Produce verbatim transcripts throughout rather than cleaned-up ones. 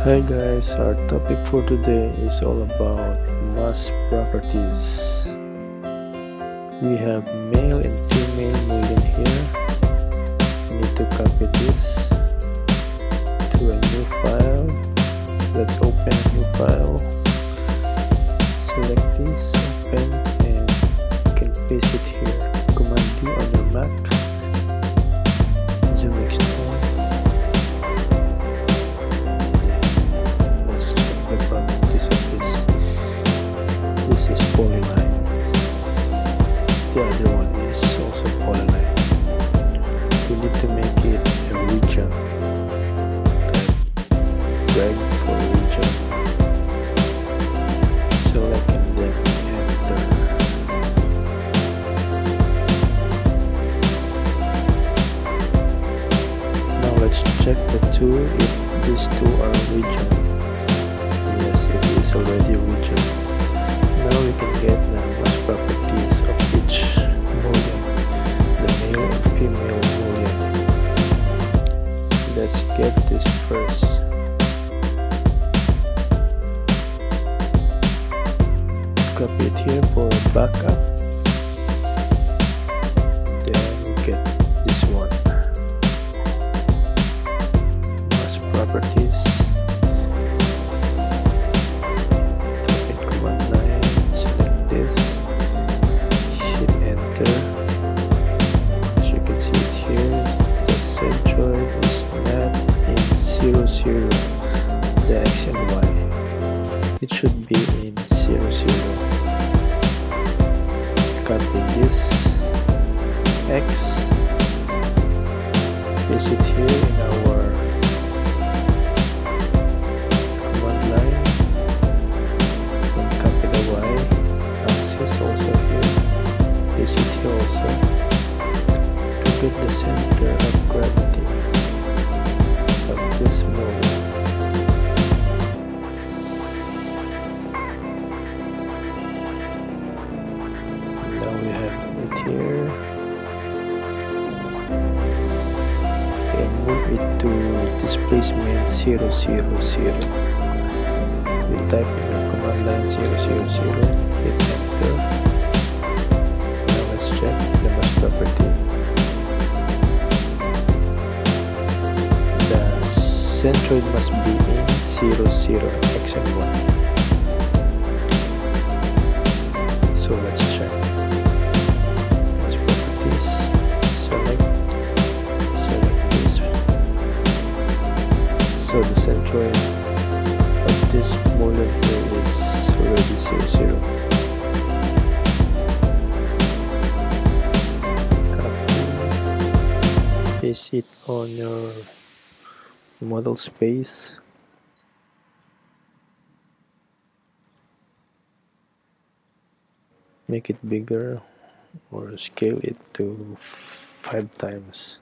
Hi guys, our topic for today is all about mass properties. We have male and female million here. We need to copy this to a new file. Let's open a new file, select this, open, and you can paste it here. Command D on your Mac, zoom external. This this is polyline, the other one is also polyline. We need to make it a region, drag for region, select and drag enter. Now let's check the two if these two are region. Already region. Now we can get the mass properties of each boolean, the male and female boolean. Let's get this first. Copy it here for backup. Then we get this one. Mass properties. zero, zero, the X and Y, it should be in zero, zero. Copy this X, paste it here in our command line, and copy the Y axis also here, paste it here also, to get the center of gravity of this moment. Now we have it here, and move it to displacement zero zero zero. We type in our command line zero zero zero, hit enter. Now let's check the mass property. Centroid must be in zero, zero, X and Y. So let's check. Let's properties. Select. Select this. So the centroid of this boolean here is already zero, zero. Copy. Paste it on your model space, make it bigger or scale it to five times.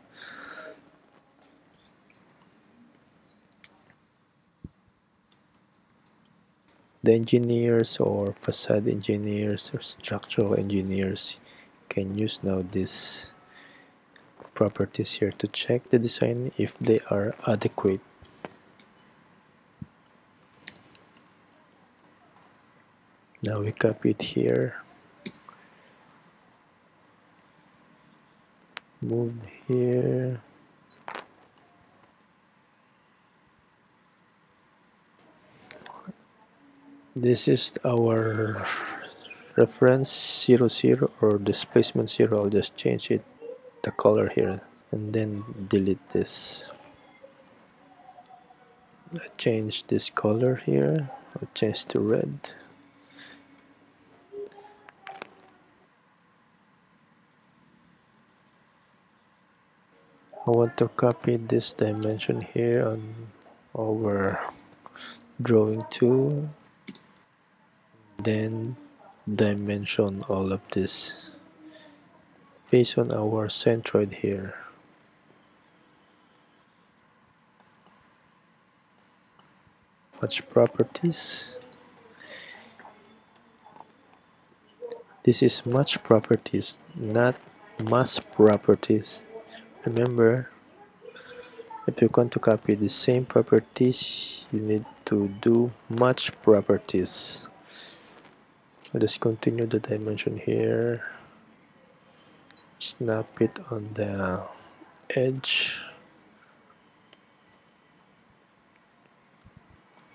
The engineers or facade engineers or structural engineers can use now this properties here to check the design if they are adequate. Now we copy it here, move here, this is our reference zero, zero or displacement zero. I'll just change it the color here and then delete this. I change this color here, I change to red. I want to copy this dimension here on our drawing tool, then dimension all of this based on our centroid here. Watch properties. This is match properties, not mass properties. Remember, If you want to copy the same properties, you need to do match properties. I'll just continue the dimension here, snap it on the edge,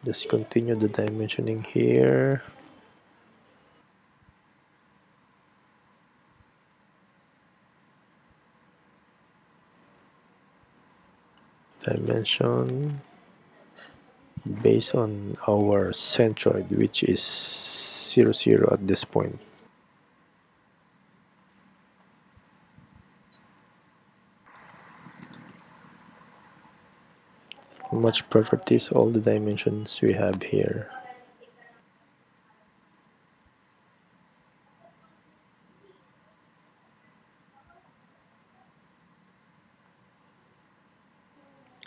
just continue the dimensioning here. Dimension based on our centroid, which is zero zero at this point. Match properties, all the dimensions we have here.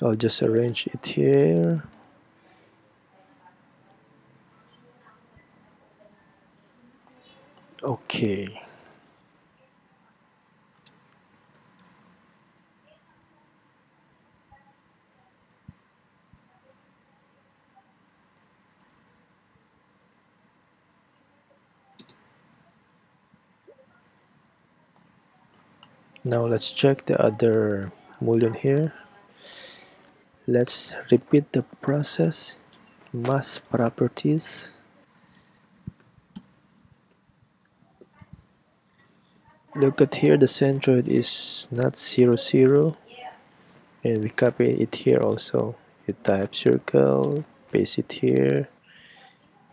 I'll just arrange it here. Okay. Now let's check the other mullion here. Let's repeat the process, mass properties, look at here, the centroid is not zero zero, and we copy it here also. You type circle, paste it here,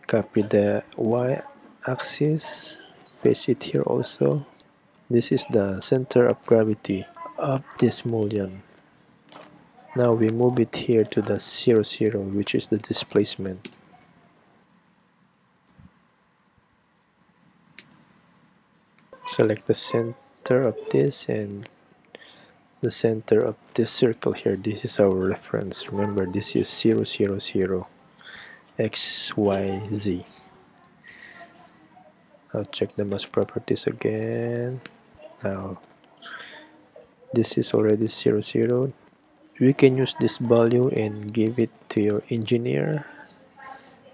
copy the y-axis, paste it here also. This is the center of gravity of this mullion. Now we move it here to the zero zero, which is the displacement. Select the center of this and the center of this circle here. This is our reference. Remember, this is zero zero zero, x y z. I'll check the mass properties again. Now this is already zero zero. We can use this value and give it to your engineer,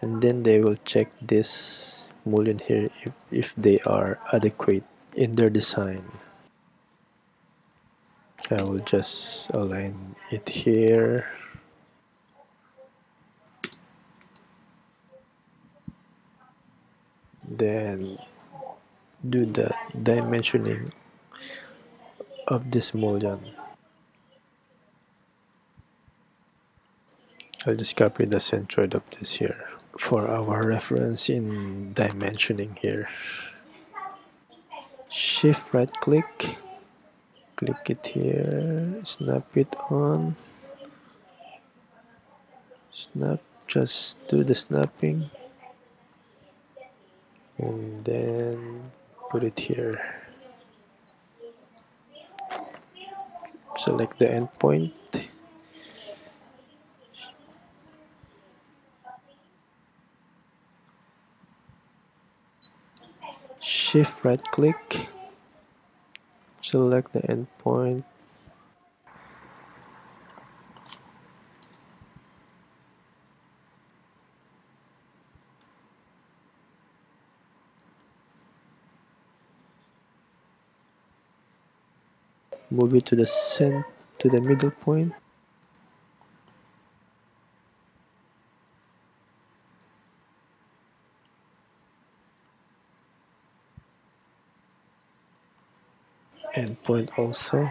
and then they will check this mullion here if, if they are adequate in their design. I will just align it here. Then do the dimensioning of this mullion. I'll just copy the centroid of this here for our reference in dimensioning here. Shift right click, click it here, snap it on, snap, just do the snapping, and then put it here. Select the endpoint. Shift right click, select the endpoint, move it to the center, to the middle point. Endpoint also.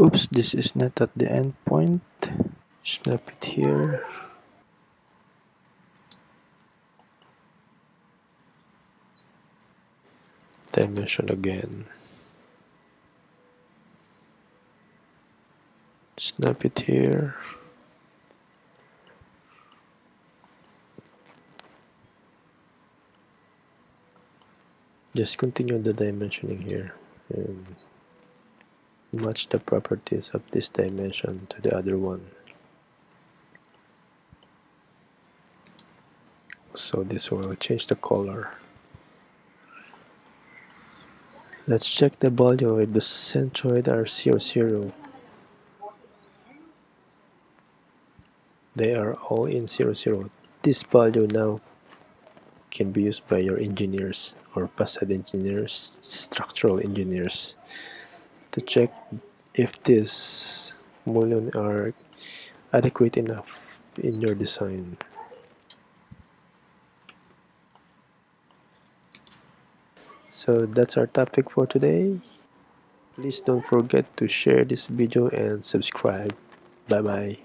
Oops, this is not at the endpoint. Snap it here. Dimension again. Snap it here. Just continue the dimensioning here and match the properties of this dimension to the other one. So this one will change the color. Let's check the value of the centroid R zero zero. They are all in zero zero. This value now can be used by your engineers or facade engineers, structural engineers, to check if these mullions are adequate enough in your design. So that's our topic for today. Please don't forget to share this video and subscribe. Bye bye.